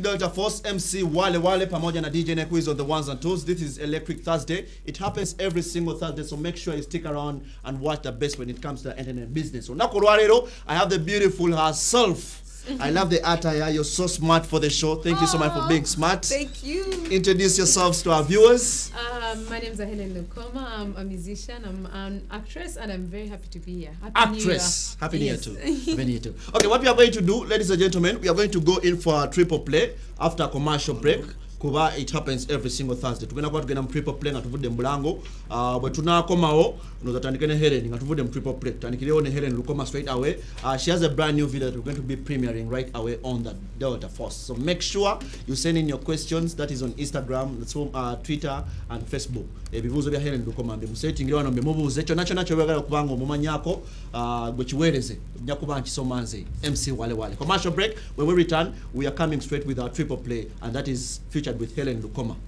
Delta Force MC Wale Wale Pamoja na DJ Nekwiz on the ones and twos. This is Electric Thursday. It happens every single Thursday, so make sure you stick around and watch the best when it comes to the internet business. So Nakorwarero, I have the beautiful herself. I love the attire. You're so smart for the show. Thank you so much for being smart. Thank you. Introduce yourselves to our viewers. My name is Hellen Lukoma. I'm a musician. I'm an actress, and I'm very happy to be here. Happy New Year. Happy New Year too. Okay, what we are going to do, ladies and gentlemen, we are going to go in for a triple play after a commercial break. It happens every single Thursday. We're going to triple play and put them blango. But tonight, come out. No, that I'm going to Hellen. And put them triple play. I'm going to Hellen Lukoma straight away. She has a brand new video that we're going to be premiering right away on the Delta Force. So make sure you send in your questions. That is on Instagram, that's on Twitter and Facebook. Bivuzo bya Hellen Lukoma. Bimusetting leo na bimuvuzo. Chonacho wega kubango mumanyako. Buchiweleze. Nyakubanchi somanze. MC Wale Wale. Commercial break. When we return, we are coming straight with our triple play, and that is featured with Hellen Lukoma.